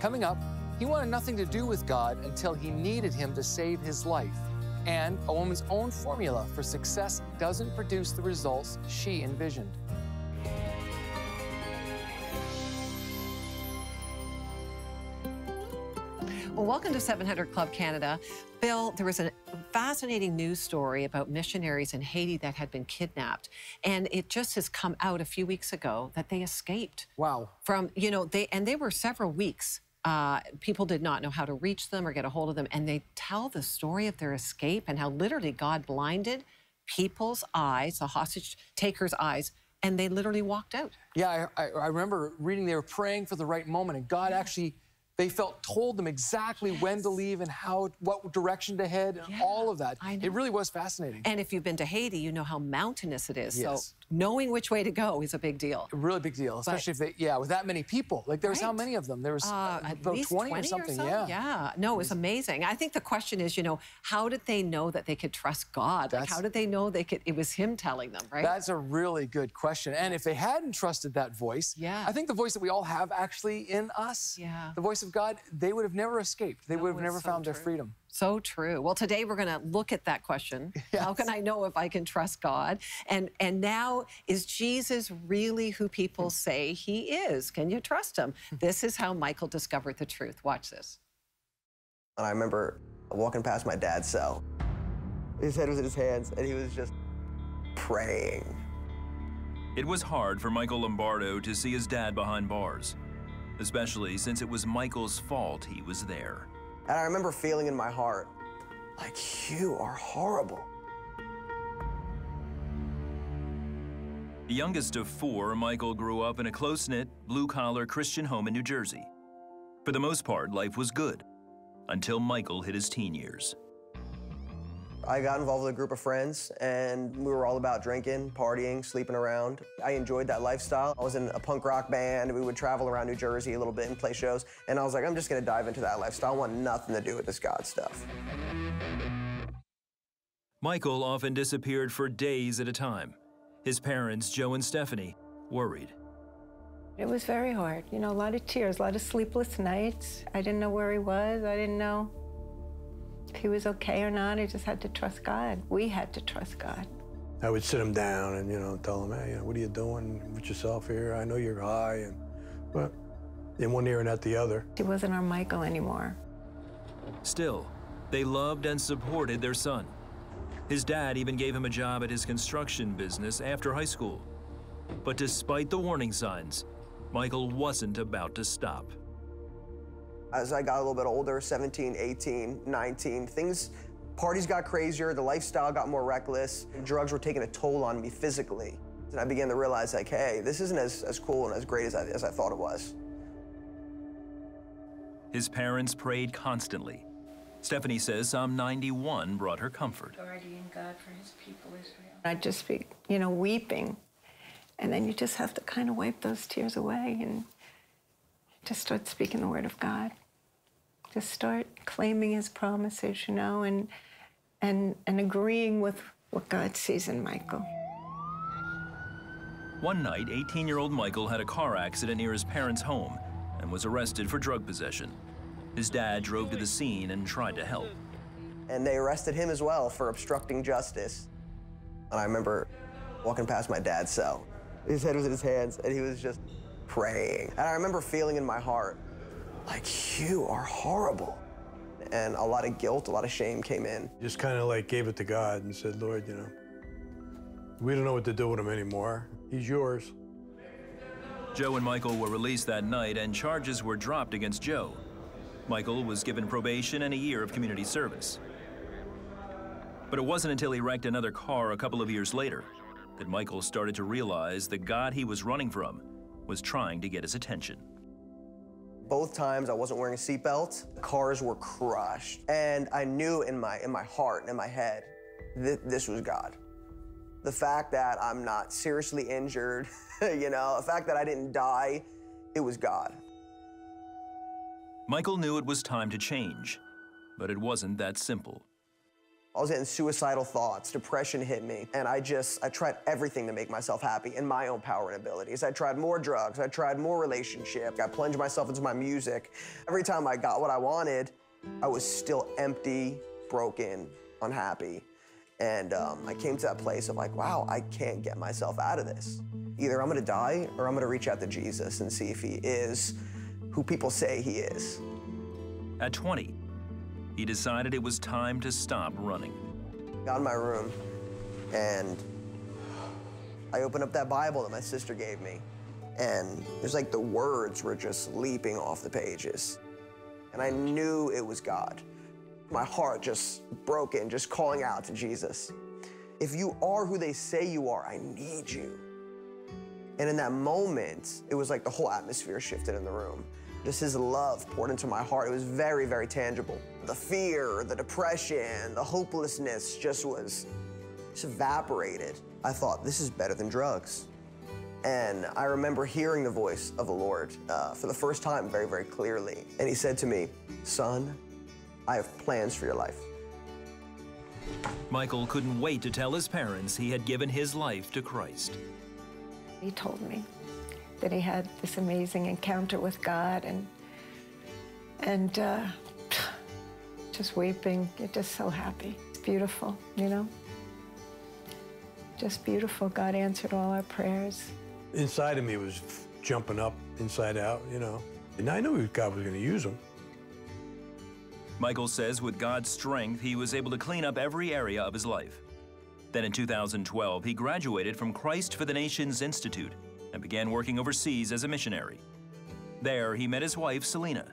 Coming up, he wanted nothing to do with God until he needed him to save his life. And a woman's own formula for success doesn't produce the results she envisioned. Well, welcome to 700 Club Canada. Bill, there was a fascinating news story about missionaries in Haiti that had been kidnapped, and it just has come out a few weeks ago that they escaped. Wow. From, you know, they were several weeks. People did not know how to reach them or get a hold of them, and they tell the story of their escape and how literally God blinded people's eyes, the hostage taker's eyes, and they literally walked out. Yeah, I remember reading they were praying for the right moment, and God actually... They told them exactly when to leave and how, what direction to head, and all of that. It really was fascinating. And if you've been to Haiti, you know how mountainous it is. Yes. So knowing which way to go is a big deal. A really big deal, especially if they, yeah, with that many people. Like, there was how many of them? There was about 20 or something. Yeah. Yeah. No, it was amazing. I think the question is, you know, how did they know that they could trust God? Like, how did they know they could? It was Him telling them, right? That's a really good question. And if they hadn't trusted that voice, I think the voice that we all have actually in us, the voice of God, they would have never escaped. They would have never found their freedom. So true. Well, today we're going to look at that question. Yes. How can I know if I can trust God? And now, is Jesus really who people say he is? Can you trust him? This is how Michael discovered the truth. Watch this. I remember walking past my dad's cell. His head was in his hands, and he was just praying. It was hard for Michael Lombardo to see his dad behind bars, especially since it was Michael's fault he was there. And I remember feeling in my heart, like, you are horrible. The youngest of four, Michael grew up in a close-knit, blue-collar Christian home in New Jersey. For the most part, life was good, until Michael hit his teen years. I got involved with a group of friends, and we were all about drinking, partying, sleeping around. I enjoyed that lifestyle. I was in a punk rock band. We would travel around New Jersey a little bit and play shows. And I was like, I'm just going to dive into that lifestyle. I want nothing to do with this God stuff. Michael often disappeared for days at a time. His parents, Joe and Stephanie, worried. It was very hard. You know, a lot of tears, a lot of sleepless nights. I didn't know where he was. I didn't know if he was okay or not. I just had to trust God. We had to trust God. I would sit him down and, you know, tell him, hey, what are you doing with yourself here? I know you're high, and well, in one ear and out the other. He wasn't our Michael anymore. Still, they loved and supported their son. His dad even gave him a job at his construction business after high school. But despite the warning signs, Michael wasn't about to stop. As I got a little bit older, 17, 18, 19, parties got crazier, the lifestyle got more reckless, drugs were taking a toll on me physically. And I began to realize, like, hey, this isn't as cool and as great as I thought it was. His parents prayed constantly. Stephanie says Psalm 91 brought her comfort. Guardian God for his people Israel. I'd just be, you know, weeping. And then you just have to kind of wipe those tears away and just start speaking the word of God. Just start claiming his promises, you know, and agreeing with what God sees in Michael. One night, 18-year-old Michael had a car accident near his parents' home and was arrested for drug possession. His dad drove to the scene and tried to help. And they arrested him as well for obstructing justice. And I remember walking past my dad's cell. His head was in his hands, and he was just praying. And I remember feeling in my heart, like, you are horrible. And a lot of guilt, a lot of shame came in. Just kind of like gave it to God and said, Lord, you know, we don't know what to do with him anymore. He's yours. Joe and Michael were released that night, and charges were dropped against Joe. Michael was given probation and a year of community service. But it wasn't until he wrecked another car a couple of years later that Michael started to realize the God he was running from was trying to get his attention. Both times I wasn't wearing a seatbelt, cars were crushed. And I knew in my heart and in my head that this was God. The fact that I'm not seriously injured, you know, the fact that I didn't die, it was God. Michael knew it was time to change, but it wasn't that simple. I was getting suicidal thoughts, depression hit me, and I tried everything to make myself happy in my own power and abilities. I tried more drugs, I tried more relationship, I plunged myself into my music. Every time I got what I wanted, I was still empty, broken, unhappy. And I came to that place of like, wow, I can't get myself out of this. Either I'm gonna die or I'm gonna reach out to Jesus and see if he is who people say he is. At 20, he decided it was time to stop running. Got in my room and I opened up that Bible that my sister gave me. And it was like the words were just leaping off the pages. And I knew it was God. My heart just broken, just calling out to Jesus. If you are who they say you are, I need you. And in that moment, it was like the whole atmosphere shifted in the room. Just his love poured into my heart. It was very, very tangible. The fear, the depression, the hopelessness just evaporated. I thought, this is better than drugs. And I remember hearing the voice of the Lord for the first time very, very clearly. And he said to me, son, I have plans for your life. Michael couldn't wait to tell his parents he had given his life to Christ. He told me that he had this amazing encounter with God and just weeping, just so happy. It's beautiful, you know? Just beautiful. God answered all our prayers. Inside of me was jumping up, inside out, you know? And I knew God was gonna use him. Michael says with God's strength, he was able to clean up every area of his life. Then in 2012, he graduated from Christ for the Nations Institute and began working overseas as a missionary. There, he met his wife, Selena.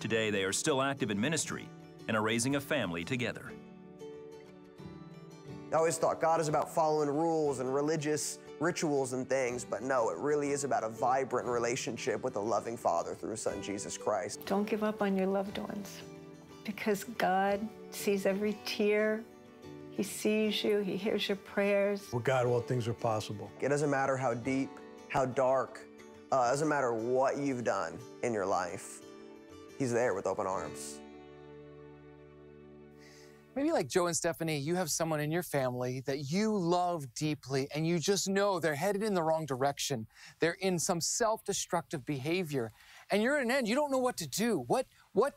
Today, they are still active in ministry and are raising a family together. I always thought God is about following rules and religious rituals and things, but no, it really is about a vibrant relationship with a loving Father through his Son, Jesus Christ. Don't give up on your loved ones, because God sees every tear. He sees you, he hears your prayers. With God, all things are possible. It doesn't matter how deep, how dark, it doesn't matter what you've done in your life. He's there with open arms. Maybe like Joe and Stephanie, you have someone in your family that you love deeply and you just know they're headed in the wrong direction. They're in some self-destructive behavior and you're at an end, you don't know what to do. What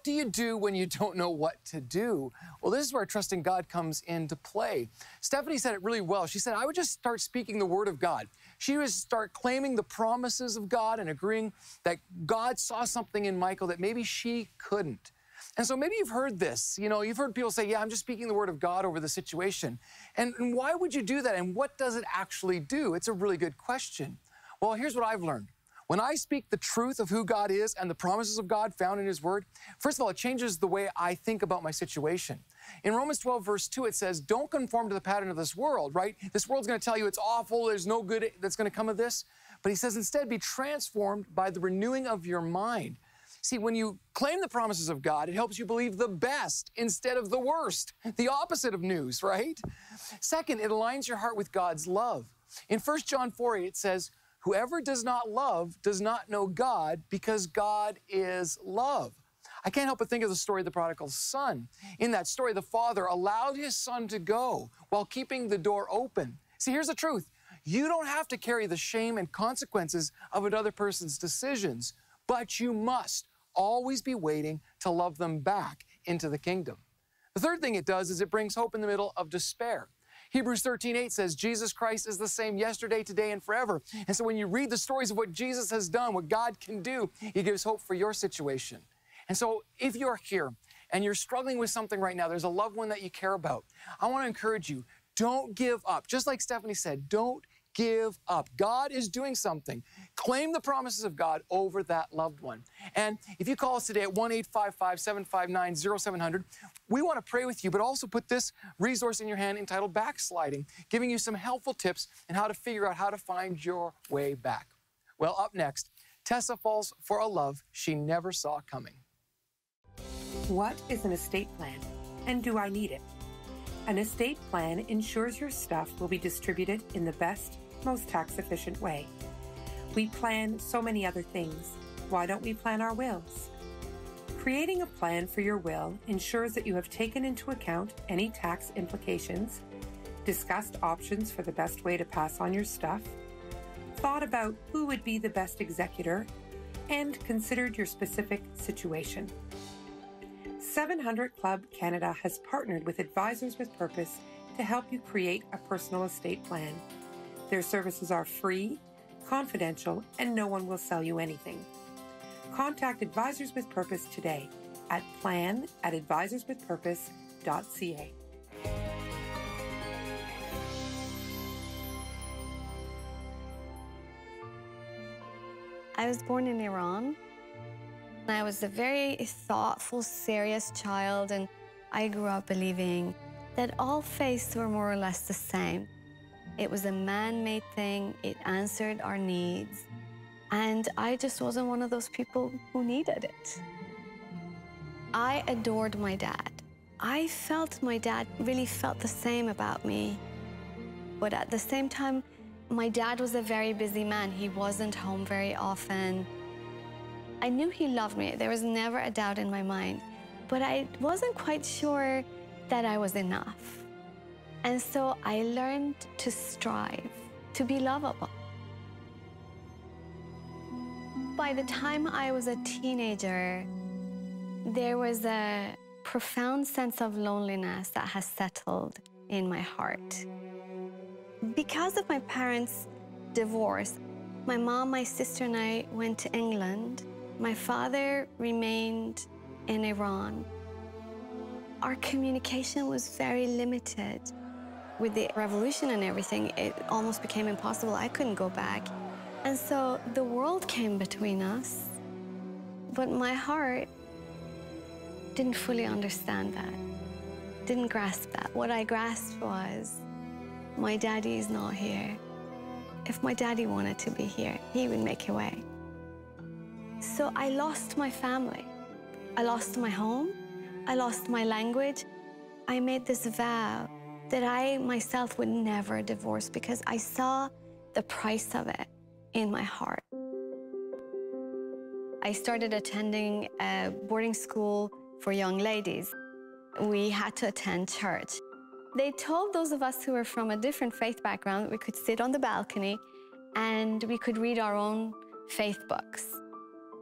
do you do when you don't know what to do? Well, this is where trusting God comes into play. Stephanie said it really well. She said, I would just start speaking the word of God. She would start claiming the promises of God and agreeing that God saw something in Michael that maybe she couldn't. And so maybe you've heard this. You know, you've heard people say, yeah, I'm just speaking the word of God over the situation. And why would you do that? And what does it actually do? It's a really good question. Well, here's what I've learned. When I speak the truth of who God is and the promises of God found in his word, first of all, it changes the way I think about my situation. In Romans 12, verse 2, it says, don't conform to the pattern of this world, right? This world's gonna tell you it's awful, there's no good that's gonna come of this. But he says, instead, be transformed by the renewing of your mind. See, when you claim the promises of God, it helps you believe the best instead of the worst, the opposite of news, right? Second, it aligns your heart with God's love. In 1 John 4, it says, whoever does not love does not know God, because God is love. I can't help but think of the story of the prodigal son. In that story, the father allowed his son to go while keeping the door open. See, here's the truth. You don't have to carry the shame and consequences of another person's decisions, but you must always be waiting to love them back into the kingdom. The third thing it does is it brings hope in the middle of despair. Hebrews 13:8 says, Jesus Christ is the same yesterday, today, and forever. And so when you read the stories of what Jesus has done, what God can do, he gives hope for your situation. And so if you're here and you're struggling with something right now, there's a loved one that you care about, I want to encourage you, don't give up. Just like Stephanie said, don't give up. God is doing something. Claim the promises of God over that loved one. And if you call us today at 1-855-759-0700, we want to pray with you, but also put this resource in your hand entitled Backsliding, giving you some helpful tips on how to figure out how to find your way back. Well, up next, Tessa falls for a love she never saw coming. What is an estate plan, and do I need it? An estate plan ensures your stuff will be distributed in the best, most tax-efficient way. We plan so many other things. Why don't we plan our wills? Creating a plan for your will ensures that you have taken into account any tax implications, discussed options for the best way to pass on your stuff, thought about who would be the best executor, and considered your specific situation. 700 Club Canada has partnered with Advisors with Purpose to help you create a personal estate plan. Their services are free, confidential, and no one will sell you anything. Contact Advisors with Purpose today at plan@advisorswithpurpose.ca. I was born in Iran. I was a very thoughtful, serious child, and I grew up believing that all faiths were more or less the same. It was a man-made thing, it answered our needs, and I just wasn't one of those people who needed it. I adored my dad. I felt my dad really felt the same about me, but at the same time, my dad was a very busy man. He wasn't home very often. I knew he loved me. There was never a doubt in my mind, but I wasn't quite sure that I was enough. And so I learned to strive, to be lovable. By the time I was a teenager, there was a profound sense of loneliness that has settled in my heart. Because of my parents' divorce, my mom, my sister, and I went to England. My father remained in Iran. Our communication was very limited. With the revolution and everything, it almost became impossible. I couldn't go back. And so the world came between us. But my heart didn't fully understand that, didn't grasp that. What I grasped was, my daddy is not here. If my daddy wanted to be here, he would make a way. So I lost my family. I lost my home. I lost my language. I made this vow that I myself would never divorce because I saw the price of it in my heart. I started attending a boarding school for young ladies. We had to attend church. They told those of us who were from a different faith background that we could sit on the balcony and we could read our own faith books.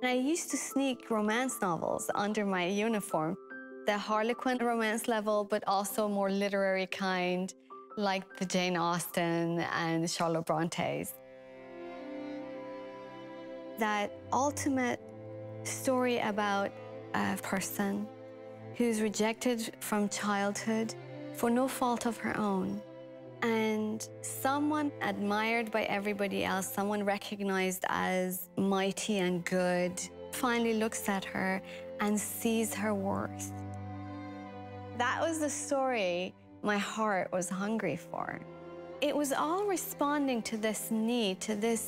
And I used to sneak romance novels under my uniform, the Harlequin romance level, but also more literary kind, like the Jane Austen and Charlotte Brontes. That ultimate story about a person who's rejected from childhood for no fault of her own. And someone admired by everybody else, someone recognized as mighty and good, finally looks at her and sees her worth. That was the story my heart was hungry for. It was all responding to this need, to this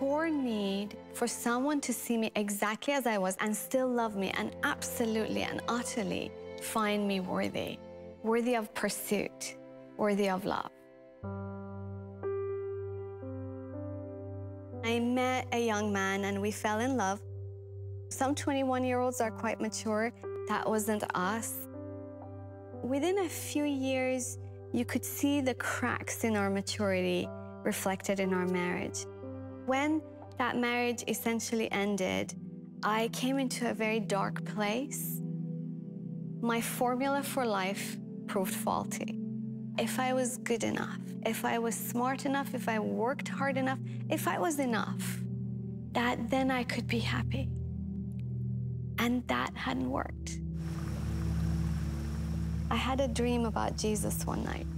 core need for someone to see me exactly as I was and still love me and absolutely and utterly find me worthy. Worthy of pursuit, worthy of love. I met a young man and we fell in love. Some 21-year-olds are quite mature. That wasn't us. Within a few years, you could see the cracks in our maturity reflected in our marriage. When that marriage essentially ended, I came into a very dark place. My formula for life proved faulty. If I was good enough, if I was smart enough, if I worked hard enough, if I was enough, that then I could be happy. And that hadn't worked. I had a dream about Jesus one night.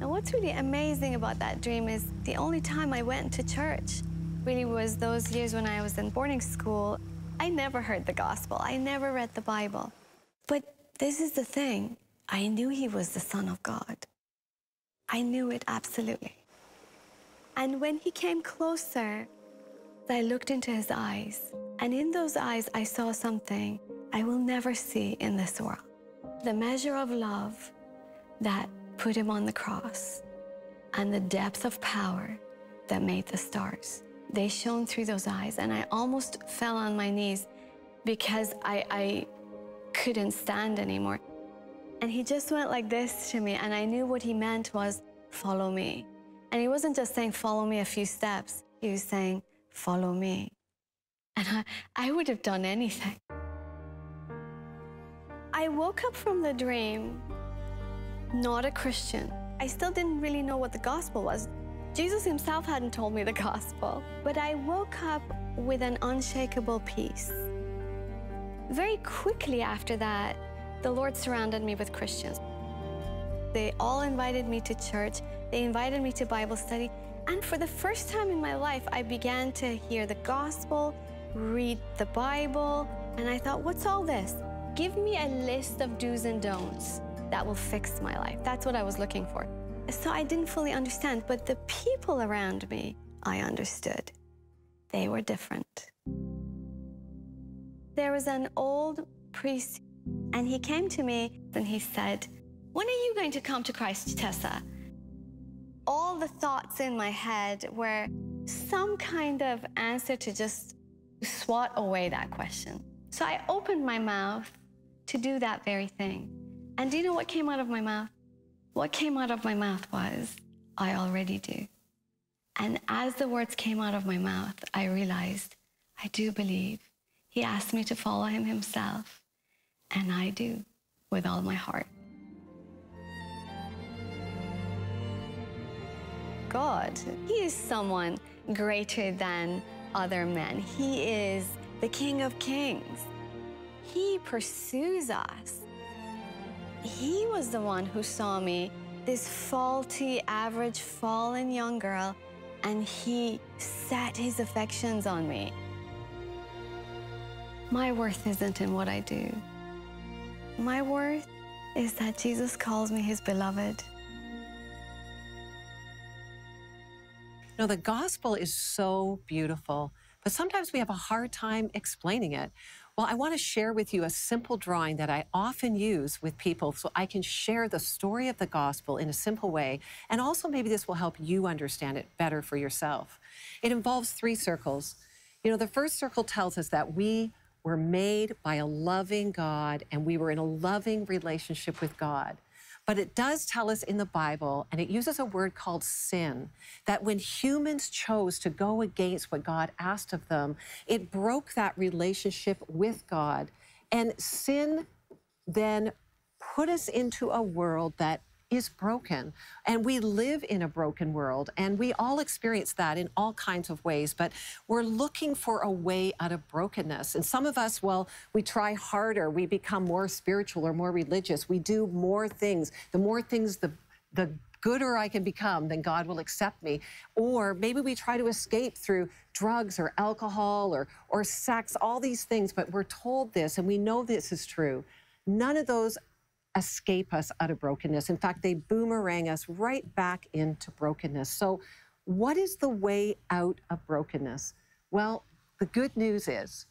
And what's really amazing about that dream is the only time I went to church really was those years when I was in boarding school. I never heard the gospel. I never read the Bible. But this is the thing. I knew he was the Son of God. I knew it absolutely. And when he came closer, I looked into his eyes. And in those eyes, I saw something I will never see in this world. The measure of love that put him on the cross and the depth of power that made the stars. They shone through those eyes, and I almost fell on my knees because I couldn't stand anymore. And he just went like this to me, and I knew what he meant was, follow me. And he wasn't just saying, follow me a few steps. He was saying, follow me. And I would have done anything. I woke up from the dream, not a Christian. I still didn't really know what the gospel was. Jesus himself hadn't told me the gospel. But I woke up with an unshakable peace. Very quickly after that, the Lord surrounded me with Christians. They all invited me to church. They invited me to Bible study. And for the first time in my life, I began to hear the gospel, read the Bible, and I thought, what's all this? Give me a list of do's and don'ts that will fix my life. That's what I was looking for. So I didn't fully understand, but the people around me, I understood. They were different. There was an old priest, and he came to me and he said, when are you going to come to Christ, Tessa? All the thoughts in my head were some kind of answer to just swat away that question. So I opened my mouth to do that very thing. And do you know what came out of my mouth? What came out of my mouth was, I already do. And as the words came out of my mouth, I realized, I do believe. He asked me to follow him himself, and I do, with all my heart. God, he is someone greater than other men. He is the King of Kings. He pursues us. He was the one who saw me, this faulty, average, fallen young girl, and he set his affections on me. My worth isn't in what I do. My worth is that Jesus calls me his beloved. No, the gospel is so beautiful, but sometimes we have a hard time explaining it. Well, I want to share with you a simple drawing that I often use with people so I can share the story of the gospel in a simple way, and also maybe this will help you understand it better for yourself. It involves three circles. You know, the first circle tells us that we were made by a loving God and we were in a loving relationship with God. But it does tell us in the Bible, and it uses a word called sin, that when humans chose to go against what God asked of them, it broke that relationship with God. And sin then put us into a world that is broken. And we live in a broken world, and we all experience that in all kinds of ways, but we're looking for a way out of brokenness. And some of us, well, we try harder, we become more spiritual or more religious, we do more things. The more things, the gooder I can become, then God will accept me. Or maybe we try to escape through drugs or alcohol or sex, all these things, but we're told this, and we know this is true. None of those escape us out of brokenness. In fact, they boomerang us right back into brokenness. So what is the way out of brokenness? Well, the good news is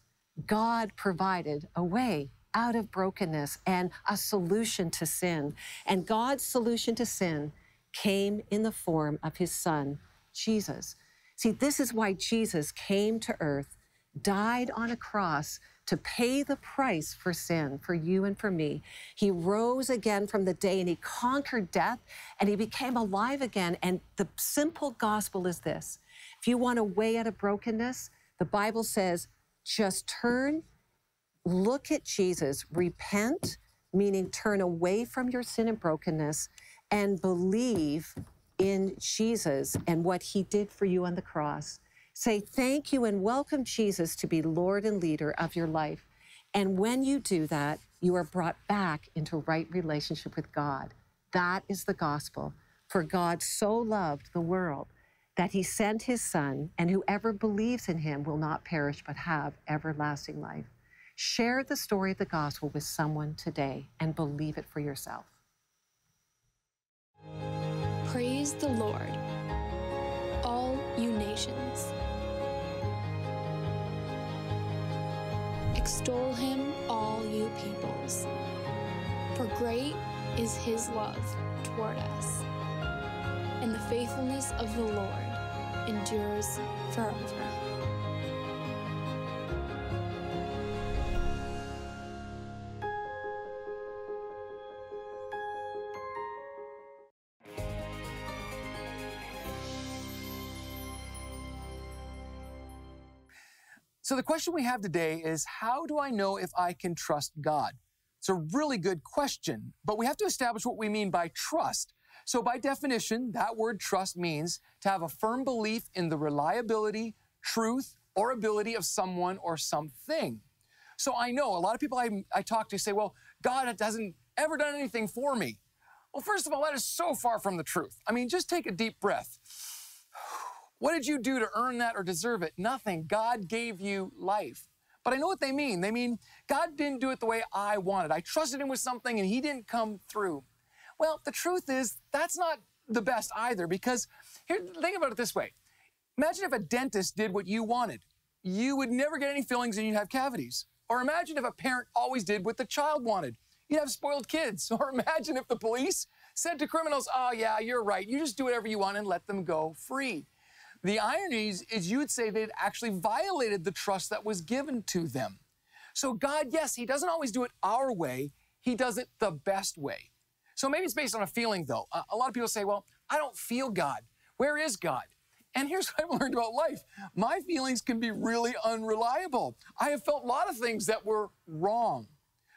God provided a way out of brokenness and a solution to sin. And God's solution to sin came in the form of his son, Jesus. See, this is why Jesus came to earth, died on a cross, to pay the price for sin, for you and for me. He rose again from the dead, and he conquered death, and he became alive again. And the simple gospel is this. If you want a way out of brokenness, the Bible says, just turn, look at Jesus, repent, meaning turn away from your sin and brokenness, and believe in Jesus and what he did for you on the cross. Say thank you and welcome Jesus to be Lord and leader of your life. And when you do that, you are brought back into right relationship with God. That is the gospel. For God so loved the world that he sent his son, and whoever believes in him will not perish but have everlasting life. Share the story of the gospel with someone today and believe it for yourself. Praise the Lord, all you nations. Extol him, all you peoples, for great is his love toward us, and the faithfulness of the Lord endures forever. So the question we have today is, how do I know if I can trust God? It's a really good question, but we have to establish what we mean by trust. So by definition, that word trust means to have a firm belief in the reliability, truth, or ability of someone or something. So I know a lot of people I talk to say, well, God hasn't ever done anything for me. Well, first of all, that is so far from the truth. I mean, just take a deep breath. What did you do to earn that or deserve it? Nothing. God gave you life. But I know what they mean. They mean God didn't do it the way I wanted. I trusted him with something and he didn't come through. Well, the truth is that's not the best either, because here, think about it this way. Imagine if a dentist did what you wanted. You would never get any fillings and you'd have cavities. Or imagine if a parent always did what the child wanted. You'd have spoiled kids. Or imagine if the police said to criminals, oh yeah, you're right, you just do whatever you want and let them go free. The irony is you would say they'd actually violated the trust that was given to them. So God, yes, he doesn't always do it our way. He does it the best way. So maybe it's based on a feeling, though. A lot of people say, well, I don't feel God. Where is God? And here's what I've learned about life. My feelings can be really unreliable. I have felt a lot of things that were wrong.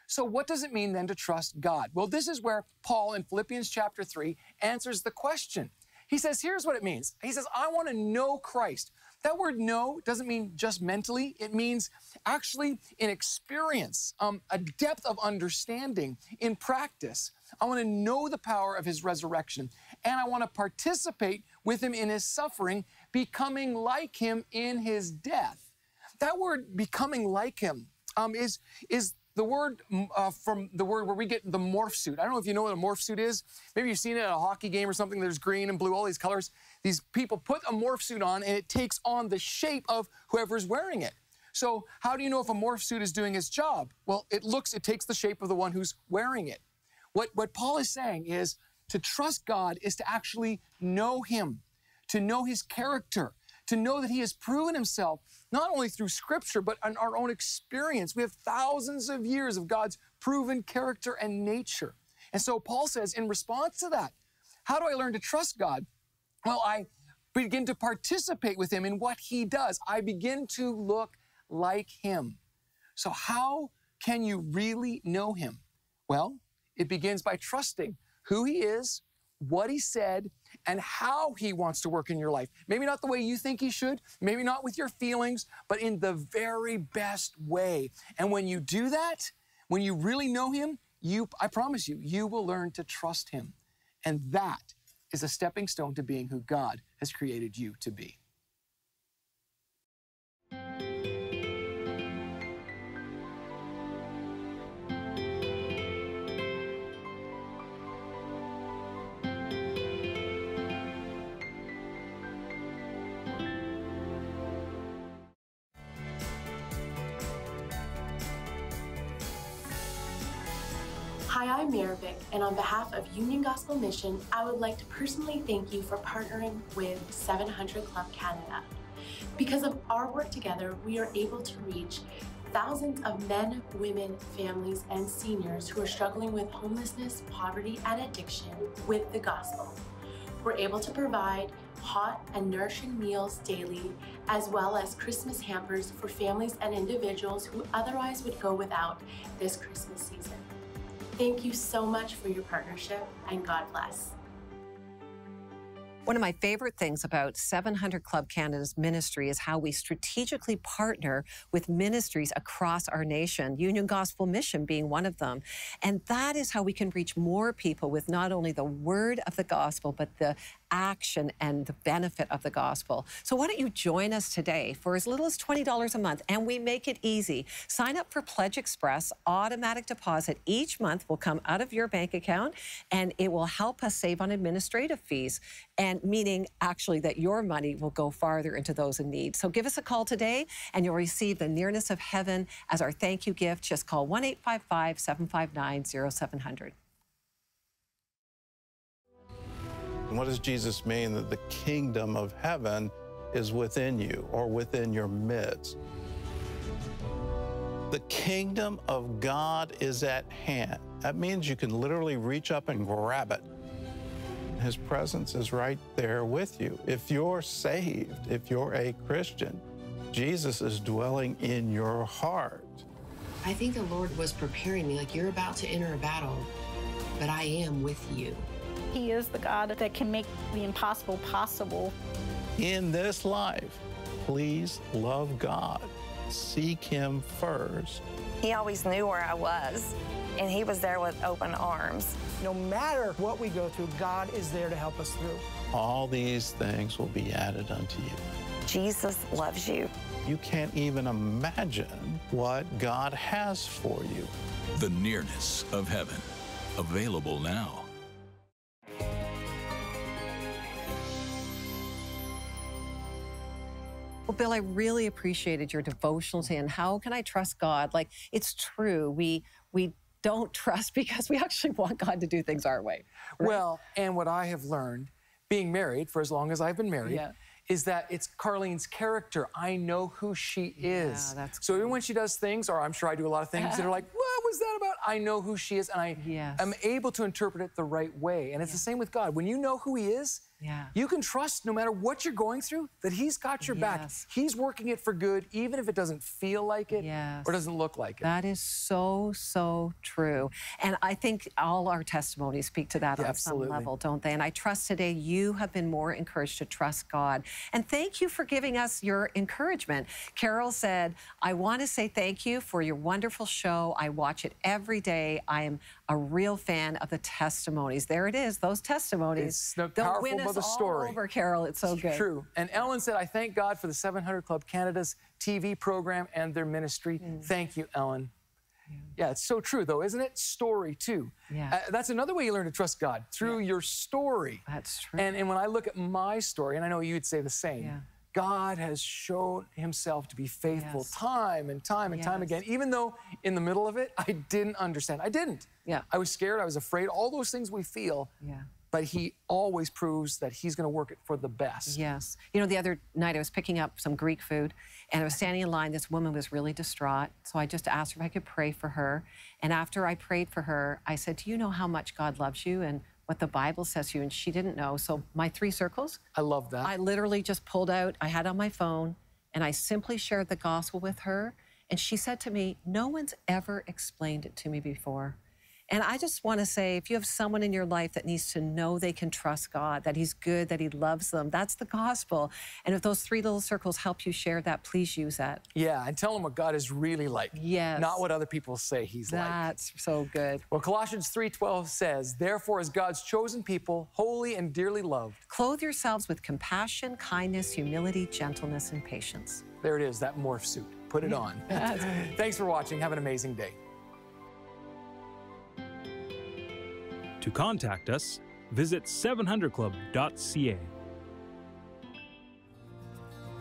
So what does it mean then to trust God? Well, this is where Paul in Philippians chapter 3 answers the question. He says, here's what it means. He says, I want to know Christ. That word know doesn't mean just mentally. It means actually in experience, a depth of understanding, in practice. I want to know the power of his resurrection. And I want to participate with him in his suffering, becoming like him in his death. That word becoming like him is the word from the word where we get the morph suit. I don't know if you know what a morph suit is. Maybe you've seen it at a hockey game or something. There's green and blue, all these colors. These people put a morph suit on and it takes on the shape of whoever's wearing it. So how do you know if a morph suit is doing its job? Well, it takes the shape of the one who's wearing it. What Paul is saying is to trust God is to actually know him, to know his character, to know that he has proven himself, not only through Scripture, but on our own experience. We have thousands of years of God's proven character and nature. And so Paul says, in response to that, how do I learn to trust God? Well, I begin to participate with him in what he does. I begin to look like him. So how can you really know him? Well, it begins by trusting who he is, what he said, and how he wants to work in your life. Maybe not the way you think he should, maybe not with your feelings, but in the very best way. And when you do that, when you really know him, I promise you, you will learn to trust him. And that is a stepping stone to being who God has created you to be. Hi, I'm Meravik, and on behalf of Union Gospel Mission, I would like to personally thank you for partnering with 700 Club Canada. Because of our work together, we are able to reach thousands of men, women, families, and seniors who are struggling with homelessness, poverty, and addiction with the gospel. We're able to provide hot and nourishing meals daily, as well as Christmas hampers for families and individuals who otherwise would go without this Christmas season. Thank you so much for your partnership, and God bless. One of my favorite things about 700 Club Canada's ministry is how we strategically partner with ministries across our nation, Union Gospel Mission being one of them. And that is how we can reach more people with not only the word of the gospel, but the action and the benefit of the gospel. So why don't you join us today for as little as $20 a month, and we make it easy. Sign up for Pledge Express. Automatic deposit each month will come out of your bank account, and it will help us save on administrative fees, and meaning actually that your money will go farther into those in need. So give us a call today, and you'll receive the Nearness of Heaven as our thank you gift. Just call 1-855-759-0700. And what does Jesus mean? That the kingdom of heaven is within you, or within your midst. The kingdom of God is at hand. That means you can literally reach up and grab it. His presence is right there with you. If you're saved, if you're a Christian, Jesus is dwelling in your heart. I think the Lord was preparing me, like, you're about to enter a battle, but I am with you. He is the God that can make the impossible possible. In this life, please love God. Seek Him first. He always knew where I was, and He was there with open arms. No matter what we go through, God is there to help us through. All these things will be added unto you. Jesus loves you. You can't even imagine what God has for you. The Nearness of Heaven, available now. Well, Bill, I really appreciated your devotional today. And how can I trust God? Like, it's true. We don't trust because we actually want God to do things our way. Right? Well, and what I have learned, being married for as long as I've been married, is that it's Carlene's character. I know who she is. That's so cool. Even when she does things, or I'm sure I do a lot of things that are like, what was that about? I know who she is, and I am able to interpret it the right way. And it's the same with God. When you know who He is, you can trust, no matter what you're going through, that He's got your back. He's working it for good, even if it doesn't feel like it or doesn't look like it. That is so, so true. And I think all our testimonies speak to that on some level, don't they? And I trust today you have been more encouraged to trust God. And thank you for giving us your encouragement. Carol said, I want to say thank you for your wonderful show. I watch it every day. I am a real fan of the testimonies. There it is, those testimonies. It's the win us all over, Carol. It's so good. True. And Ellen said, I thank God for the 700 Club Canada's TV program and their ministry. Thank you, Ellen. Yeah, it's so true, though, isn't it? Story, too. That's another way you learn to trust God, through your story. That's true. And when I look at my story, and I know you'd say the same, God has shown Himself to be faithful time and time and time again, even though in the middle of it, I didn't understand. I didn't. I was scared. I was afraid. All those things we feel. But He always proves that He's going to work it for the best. You know, the other night I was picking up some Greek food, and I was standing in line. This woman was really distraught, so I just asked her if I could pray for her. And after I prayed for her, I said, do you know how much God loves you and what the Bible says to you? And she didn't know, so my 3 circles. I love that. I literally just pulled out, I had on my phone, and I simply shared the gospel with her. And she said to me, no one's ever explained it to me before. And I just want to say, if you have someone in your life that needs to know they can trust God, that He's good, that He loves them, that's the gospel. And if those 3 little circles help you share that, please use that. Yeah, and tell them what God is really like, not what other people say He's like. That's so good. Well, Colossians 3:12 says, therefore, as God's chosen people, holy and dearly loved, clothe yourselves with compassion, kindness, humility, gentleness, and patience. There it is, that morph suit. Put it on. Thanks for watching. Have an amazing day. To contact us, visit 700club.ca.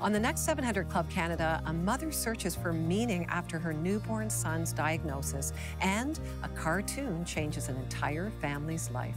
On the next 700 Club Canada, a mother searches for meaning after her newborn son's diagnosis, and a cartoon changes an entire family's life.